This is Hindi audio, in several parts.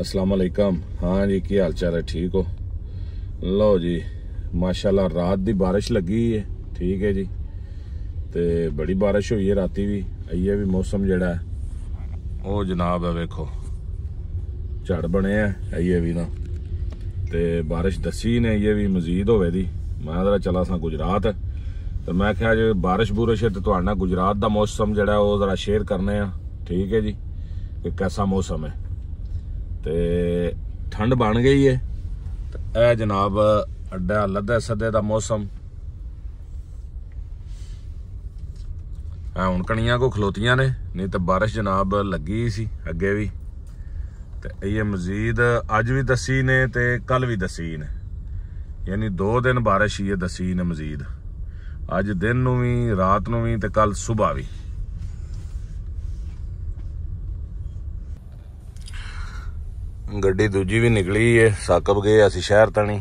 अस्सलामुअलैकुम। हाँ जी, क्या हाल चाल है? ठीक हो? लो जी, माशाल्लाह रात दी बारिश लगी है। ठीक है जी, तो बड़ी बारिश हुई है राती भी। अइये भी मौसम जड़ा है ओ जनाब है, वेखो झड़ बने हैं अइये भी ना, तो बारिश दसी ने अइये भी मजीद होवे दी। मैं जरा चला सा गुजरात, तो मैं क्या जो बारिश बुरिश है तो गुजरात का मौसम जड़ा वो जरा शेयर करने। ठीक है जी, कि कैसा मौसम है। तो ठंड बन गई है, तो यह जनाब अड्डा लद्दे सदे का मौसम। हूँ कणियाँ को खलोतियाँ ने, नहीं तो बारिश जनाब लगी सी अगे भी, तो ये मजीद अज भी दसी ने तो कल भी दसी ने, यानी दो दिन बारिश ही है दसी ने मजीद, अज दिन नूं भी रात नूं भी तो कल सुबह भी। गड्डी दूजी भी निकली है, साकब गए असी शहर तनी।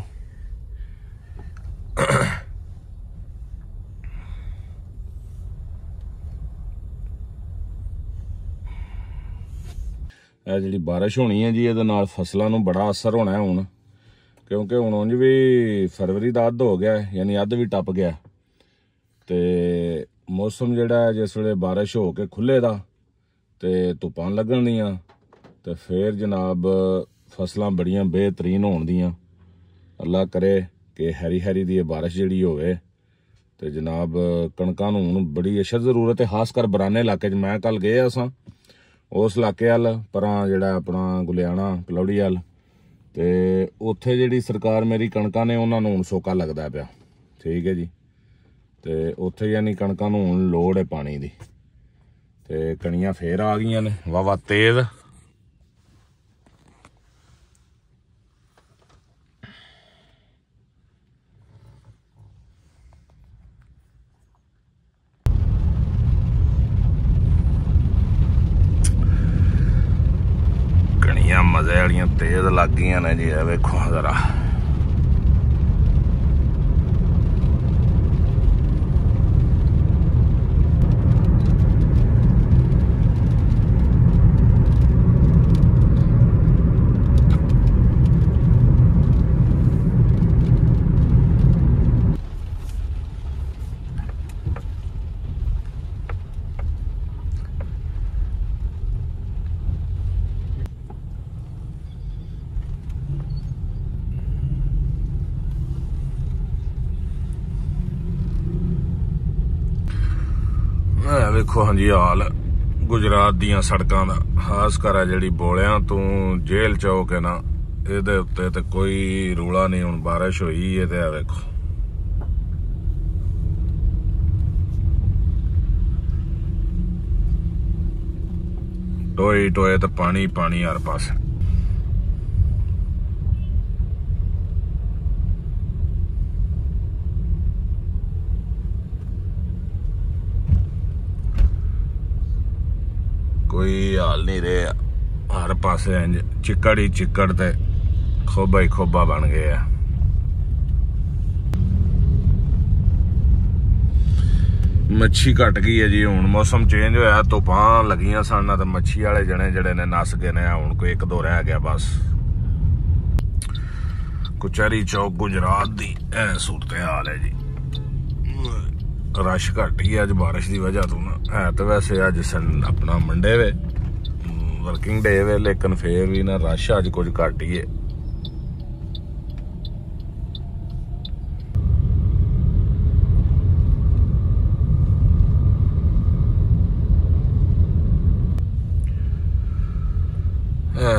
जी बारिश होनी है जी, ये फसलों में बड़ा असर होना है हूँ, क्योंकि हूँ उंज भी फरवरी का अद्ध हो गया, यानी अद्ध भी टप गया। तो मौसम जड़ा जिस वे बारिश हो के खुले का तो धुप्पां लगन दियां, तो फिर जनाब फसलां बड़ियां बेहतरीन होण दियां। अल्लाह करे कि हरी हरी दी बारिश जिहड़ी होवे, तो जनाब कणकां नूं हुण बड़ी अशद जरूरत है, खासकर बराने इलाके च। मैं कल गए असां उस इलाके हल पर जिहड़ा अपना गुलियाणा पलौड़ी हल, तो उत्थे जिहड़ी सरकार मेरी कणकां ने उन्हां नूं हुण सोका लगदा पिया। ठीक है जी, तो उत्थे यानी कणकां नूं हुण लोड़ है पानी दी, तो कणियां फेर आ गईयां ने वावा तेज़। मजे वाली तेज लग गई ने जी, वेखो जरा वेखो। हाँ जी, हाल गुजरात दियां सड़कां दा, खास कर जिहड़ी बोलियां तू जेल चौक है ना, इहदे उत्ते ते कोई रूला नहीं। हुण बारिश होई है ते वेखो टोए टोए ते पानी पानी हर पासे। कोई हाल नहीं रहा, हर पासे चिकड़ ही चिकड़ ते खोबा ही खोबा बन गया। मच्छी घट गई है जी, हुण मौसम चेंज होया, तूफान लगियां सन ते मच्छी वाले जने जड़े ने नस गए ने, हुण कोई एक दो रह गया बस। कचहरी चौक गुजरात दी सूरत हाल है जी, रश घट ही अज बारिश की वजह तो ना है, तो वैसे अज अपना मंडे वे वर्किंग डे वे, लेकिन फिर भी ना रश अज कुछ घट ही है।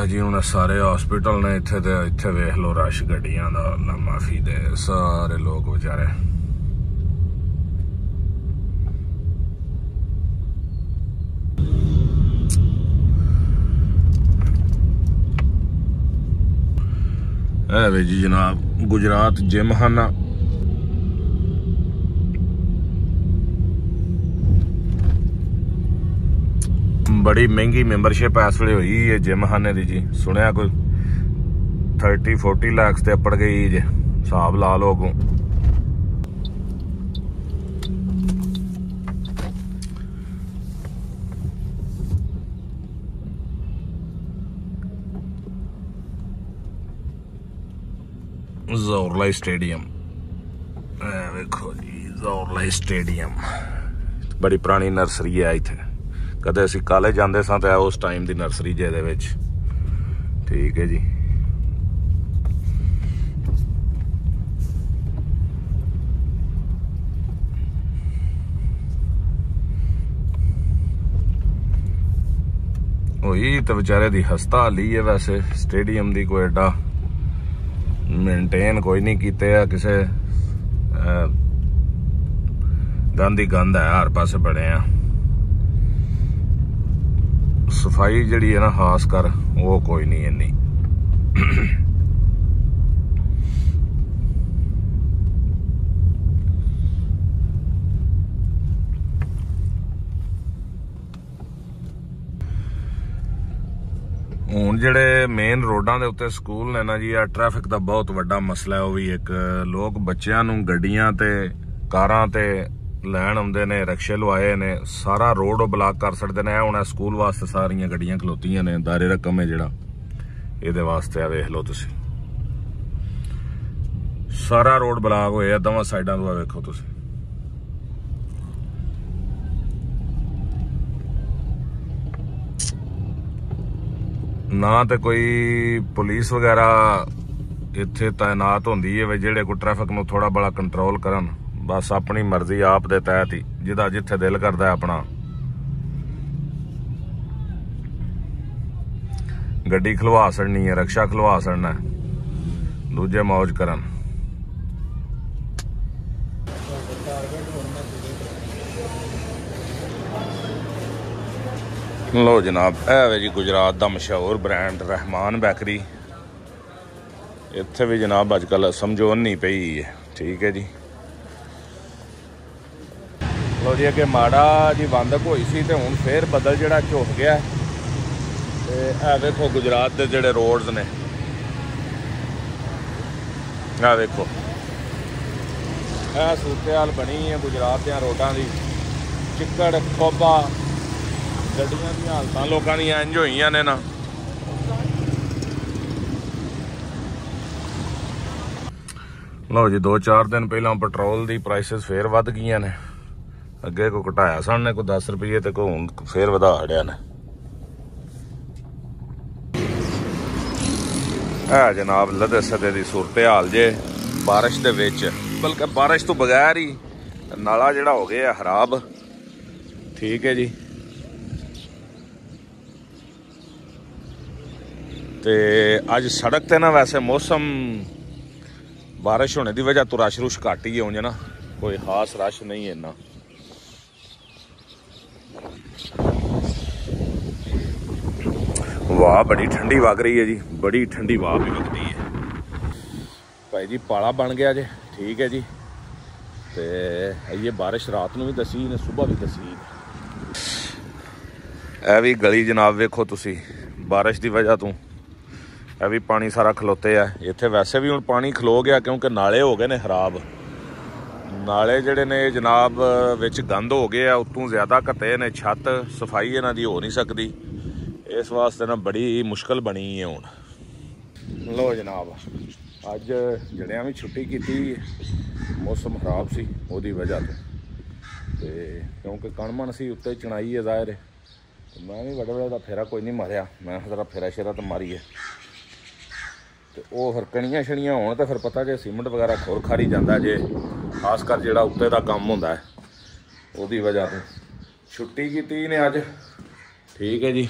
जी हूँ सारे हॉस्पिटल ने इत्थे ते इत्थे वेख लो रश गड्डियां दा, अल्लाह माफी दे सारे लोग बेचारे। वे जी जनाब गुजरात जिम खाना, बड़ी महंगी मेंबरशिप इस वे हुई है जिम खाने की जी, सुनिया कोई 30-40 लाख से अपड़ गई जी, हिसाब ला लो अगों। देखो जी ज़ोरलाई स्टेडियम, बड़ी पुरानी नर्सरी है। इतने कदे असीं कॉलेज जाते सां तां उस टाइम दी नर्सरी जेदे विच, ठीक है जी। वही तो बेचारे दी हस्ता ली है, वैसे स्टेडियम दी कोई एडा मेनटेन कोई नहीं कीते आ, किसे गंद ही गंद है हर पासे बने आ। सफाई जड़ी है ना खास कर वो कोई नहीं इन्नी। हूँ जेडे मेन रोडों के उत्ते स्कूल ने ना जी, आ ट्रैफिक का बहुत वड्डा मसला है। वो भी एक लोग बच्चों नूं गड्डियां ते कारां ते लैन आउंदे ने, रिक्शे लवाए ने, सारा रोड ब्लॉक कर छड्डदे ने। हुण स्कूल वास्ते सारियां गड्डियां खलोतियां ने, दायरे रकम है जिहड़ा इहदे वास्ते आ, वेख लो तुसीं सारा रोड ब्लॉक होया दोवां साइडां तों, वेखो तुसीं। ना तो कोई पुलिस वगैरह इत्थे तैनात होंदी है जेडे कोई ट्रैफिक नूं थोड़ा बड़ा कंट्रोल करन, बस अपनी मर्जी आप दे तैत ही, जिदा जिथे दिल करदा है अपना गड्डी खलवा छड़नी है, रिक्शा खलवा छड़ना है, दूजे मौज करन। लो जनाब ए जी गुजरात का मशहूर ब्रांड रहमान बेकरी, इत्थे भी जनाब अजकल समझौन नहीं पई है, ठीक है जी। लो जी अगे माड़ा जी बंदक होई सी ते हुण फिर बदल जिहड़ा झुक गया ते ए देखो गुजरात दे जिहड़े रोड्स ने, आ देखो ए सूरतेहाल बनी है गुजरात दे रोडां दी, चिक्कड़ खोबा, गड्डियां दी हालतां लोकां दी इंज होईयां ने ना। लो जी दो चार दिन पहला पेट्रोल दी प्राइसेस फिर वध गईयां ने, अगे को घटाया सन ने कोई 10 रुपये ते को हुण फिर वधा छड़िया ने। आ जनाब लदे सदे दी सूरत हाल जे, बारिश दे विच, बल्कि बारिश तो बगैर ही नाला जिहड़ा हो गया खराब, ठीक है जी। ते अज सड़क ते ना वैसे मौसम बारिश होने की वजह तो रश रुश घट ही होना, कोई खास रश नहीं है ना। वाह बड़ी ठंडी वग रही है जी, बड़ी ठंडी वाह भी लगती है भाई जी। पाला बन गया जे, ठीक है जी। ते ये बारिश रात में भी दसी ने, सुबह भी दसी है। ए भी गली जनाब वेखो तुसी, बारिश की वजह तो यह भी पानी सारा खलोते है। इत्थे वैसे भी हुण पानी खलो गया क्योंकि नाले हो गए ने खराब, नाले जिहड़े ने जनाब विच गंद हो गए आ, उत्तों ज़्यादा घटे ने, छत सफाई इन्हां दी हो नहीं सकती, इस वास्ते ना बड़ी मुश्किल बनी है हुण। लो जनाब अज जड़ियां भी छुट्टी कीती, मौसम खराब सी ओहदी वजह तो, क्योंकि कणमण सी उत्ते चणाई है ज़ाहिर है। मैं भी बड़े बड़े का फेरा कोई नहीं मारिया, मैं जरा फेरा शेरा तो मारीए, तो वह फिर कणिया शनिया होने तो फिर पता जे सीमेंट वगैरह खोर खारी जाता जे, खासकर जो उत्ते का काम होंदा है उसकी वजह से छुट्टी की ने अज, ठीक है जी।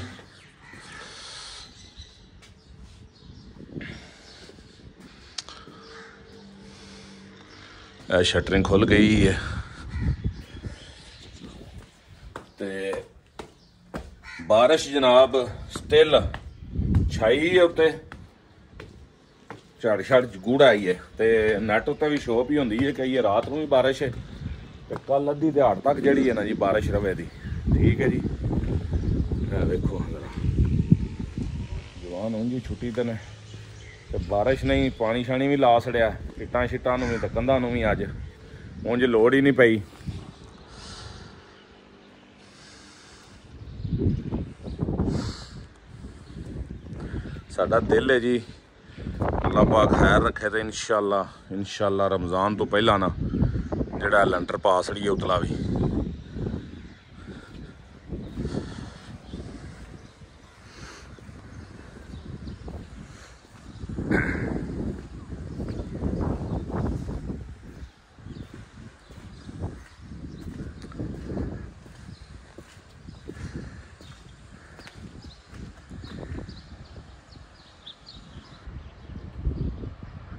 शटरिंग खुल गई है ते बारिश जनाब स्टिल छाई है, उत्ते झड़ छड़ गुड़ आई है तो नैट उत्ते भी शो भी होंदी है, कई रात को भी बारिश है तो कल अद्धी दिहाड़ तक जी है ना जी बारिश रवे दी, ठीक है जी। देखो जवान उंजी छुट्टी तो ने तो बारिश नहीं, पानी शानी भी ला छड़िया, इट्टां शिट्टां नूं भी कंधां नूं भी अज उंज लोड़ ही नहीं पई। साडा दिल है जी अल्लाह पाक खैर रखे तो इंशाल्लाह रमज़ान तो पहला ना जेड़ा लंटर पा सड़िए उतला भी।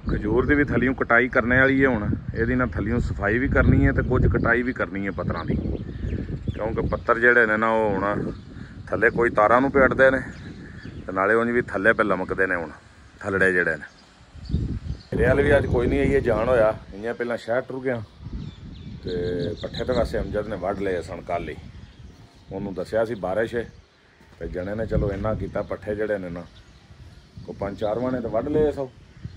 खजूर की भी थलियों कटाई करने वाली है, हुण इहदी ना थलियों सफाई भी करनी है तो कुछ कटाई भी करनी है पत्तरां दी, क्योंकि पत्तर जिहड़े ने ना ओह हुण थले कोई तारां नूं पेटदे ने ते नाले उंज भी थले पे लमकदे ने। हुण थलड़े जिहड़े ने मेरे वाले भी अज कोई नहीं आई है, जान होया इयां पहलां शहर टुर गया ते पट्ठे ते वैसे अमजद ने वढ लए सन कल ही, उहनूं दस्सिया सी बारिश है ते जणे ने चलो इन्ना कीता पट्ठे जिहड़े ने ना कोई पंज चार वाणे ते वढ लए सौ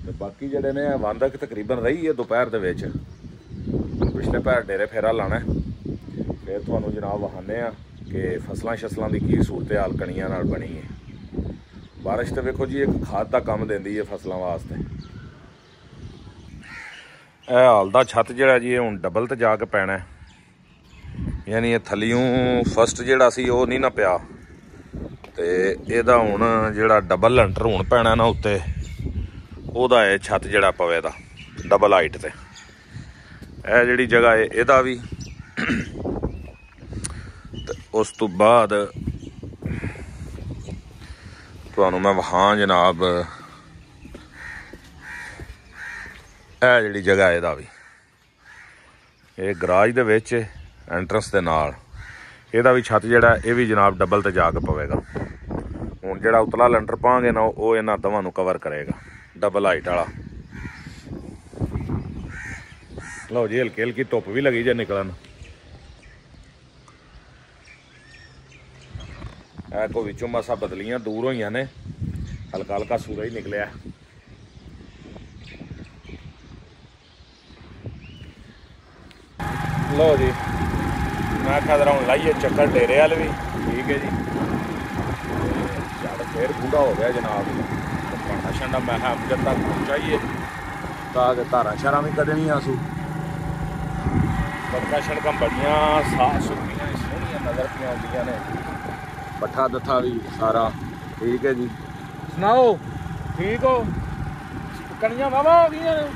तो बाकी जड़े ने वांदक तकरीबन रही है दोपहर के बेच। पिछले पैर डेरे फेरा लाना है फिर थानू जनाब वहाने कि फसलों शसलों की की सूरत हाल कणिया बनी है। बारिश तो वेखो जी एक खाद का काम देती है फसलों वास्ते। यह हाल का छत जोड़ा जी हूँ डबल तो जाके पैना, यानी थलियों फस्ट जोड़ा सी वो नहीं ना पिया तो यदा हूँ जोड़ा डबल लंटर हूँ पैना ना उत्ते ओदा है छत जड़ा पवे दा डबल हाइट ते ए जिहड़ी जगह है एदा भी ते उस तो बाद तुहानू मैं वहां जनाब ए जिहड़ी जगह एदा भी ये गराज दे विच एंट्रेंस दे नाल एदा भी छत जड़ा ये भी जनाब डबल ते जाके पवेगा। हुण जिहड़ा उतला लंटर पांगे ना वो इन्हां दवां नू कवर करेगा डबल हाइट वाला। लो जी हल्की हल्की धुप भी लगी जे निकलन ऐ को विचों मसा बदलियां दूर होईयां ने, हल्का हल्का सूरज निकलिया। लो जी मैं आख्या जरा हुण लाइए चक्कर डेरे वाल भी, ठीक है जी चल फिर पूरा हो गया जनाब छंडा मैं अमजद तक पहुँचाइए ताकि धारा शारा भी कदनी आसू बड़का सड़कों बड़िया साफ सुथरिया सोहनिया नजर पादिया ने, पट्ठा दत्था भी सारा ठीक है जी। सुनाओ ठीक हो? कणिया वाहवा हो गई ने जनाब,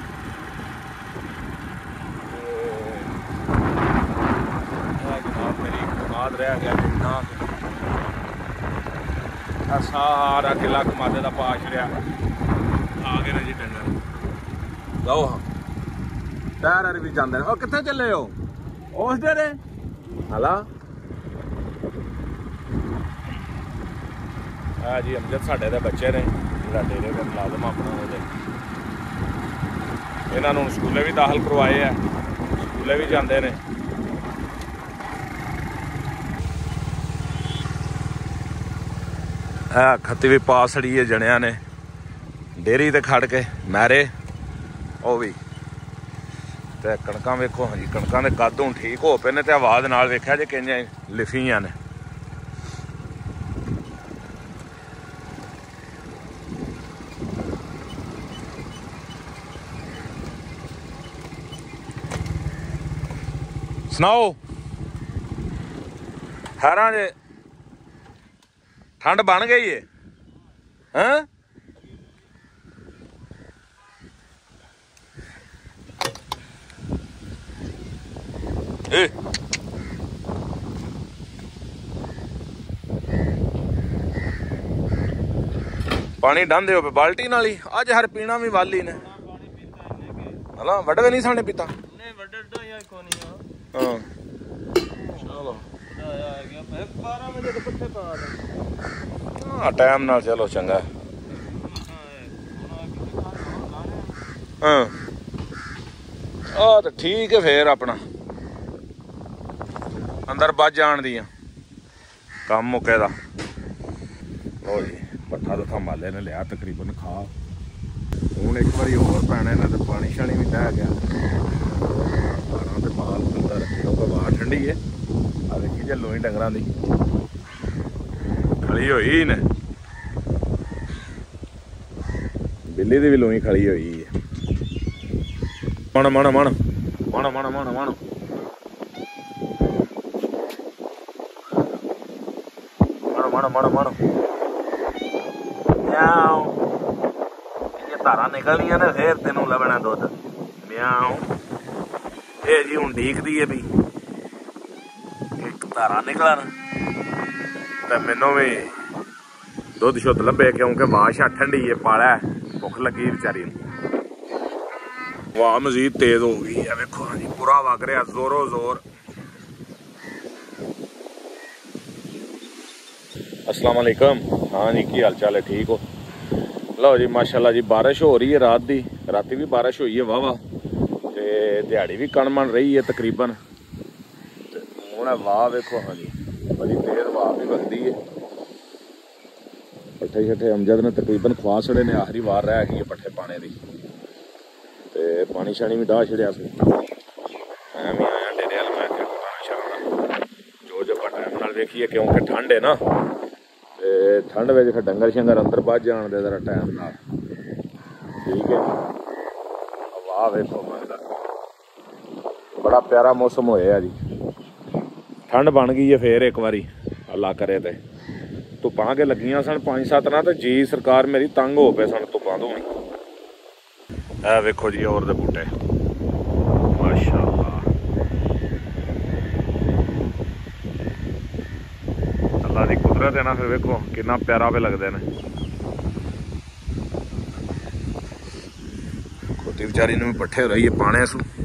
मेरी उम्मीद रह गया जिन्ना सारा किला कमादे का पा छड़िया आ गए ना जी डंगर। लो हाँ टैर हर भी जाते हैं कितने चले हो उस डेरे हला है जी अमजद साढ़े दे बच्चे ने जो डेरे का मुलाजम अपना इन्होंने स्कूले भी दाखिल करवाए है, स्कूले भी जाते हैं। खत्ती भी पा सड़ी है जनिया ने डेरी ते खड़ के मैरे ओ भी ते कणकां वेखो हाँ जी कणकां दे कद हुण ठीक हो पे ने ते आवाज़ नाल वेख्या जे किंजां लिफियां ने। सुनाओ हैरां जे ठंड बन गई है हैं? पानी डांधे हो पे बाल्टी नाली अज हर पीना भी वाली ने हला वडवे नहीं साने पीता नहीं वडड़ा यार कोनी हां चलो हाँ टाइम ना चलो चंगा हाँ आ तो ठीक है फिर अपना अंदर बच जान दियां काम मुके दा। लो जी पट्ठा तो माले ने लिया तकरीबन खा हूँ एक बारी होर पैने ने तो पानी शानी भी लै गया तो माल अंदर रखे हवा ठंडी है झलो ही डंगर की खली होई ने बिल्ली ਕੰਡੇ ਦੇ ਵੀ ਲੋਈ ਖੜੀ ਹੋਈ ਹੈ। ਮਣ ਮਣ ਮਣ ਮਣ ਮਣ ਮਣ ਮਣ ਮਣ ਮਣ ਮਣ ਮਿਆਉ। ਇਹ ਧਾਰਾਂ ਨਿਕਲਦੀਆਂ ਨੇ ਫੇਰ ਤੈਨੂੰ ਲੱਭਣਾ ਦੁੱਧ ਮਿਆਉ। ਇਹ ਜੀ ਹੁਣ ਢੀਕਦੀ ਹੈ ਵੀ ਇੱਕ ਧਾਰਾਂ ਨਿਕਲਣ ਤੇ ਮੈਨੂੰ ਵੀ दुध शुद्ध लभे क्योंकि वाह शा ठंडी है पाला है भुख लगी बेचारी। वाह मजीद तेज हो गई है देखो जी पूरा वग रहा जोरो जोर। अस्सलाम वालेकुम। हाँ जी की हाल चाल है ठीक हो। लो जी माशाल्लाह जी बारिश हो रही है रात दी राती भी बारिश हुई है वाह वाह ते दिहाड़ी भी कण मन रही है तकरीबन। हूँ वाह देखो हाँ जी बड़ी तेज वाह भी बगदी है। पट्ठे शट्ठे अमजद ने तकरीबन खुआ छड़े ने आखिरी वार रह गई पट्ठे पाने दी ते पानी शानी भी डाह छड़िया सी। मैं भी आया डेरे वाल मैं पानी छाना जो जो टाइम नाल देखिए क्योंकि ठंड है ना ते ठंड में फिर डंगर शंगर अंदर बच जान दे जरा टाइम नाल ठीक है। वाह वेखो बड़ा प्यारा मौसम होया जी ठंड बन गई है फिर एक बारी अल्लाह करे ते धुप्पा के लगिया सन पांच सत्त ना तो जी सरकार मेरी तंग हो पे सन धुप्पा तो ऐ वेखो जी और दे बूटे माशाअल्लाह अल्लाह दी कुदरत है ना फिर वेखो कितना प्यारा पे लगदे ने। खोती बेचारी ने भी पट्ठे रही है पाने सू। ऐ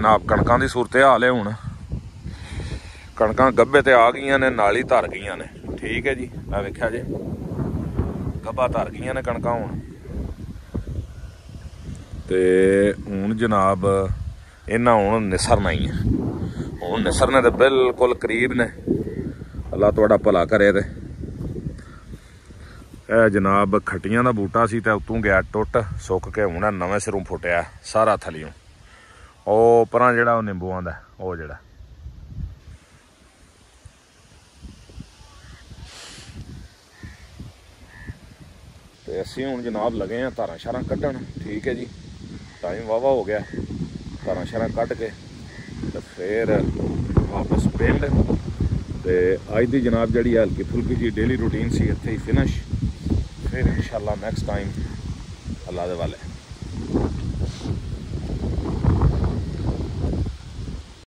जनाब कणकां दी सूरत हाल है हुण कणकां गब्बे ते आ गई ने नाली धर गई ने ठीक है जी। मैं वेख्या जे गब्बा धर गई ने कणकां हुण ते हुण जनाब इन्हां हुण निसरना ही है। हुण निसरने ते बिल्कुल करीब ने अल्लाह तुहाडा भला करे। ते ए जनाब खट्टियां दा बूटा सी ते उत्तों गया टुट सुक के हुण नवें सिरों फुटिया सारा थलियों। ओह परां जिहड़ा ओह निंबूआं दा ओह जिहड़ा तो असी हूँ जनाब लगे हैं धारा शारा कढ़न ठीक है जी। टाइम वाहवा हो गया धारा शारा कढ़ के तो फिर वापस पिंड। तो अज की जनाब जी हल्की फुल्की जी डेली रूटीन सी इत्थे ही फिनिश। फिर इंशाल्लाह नेक्स्ट टाइम अल्लाह दे वाले।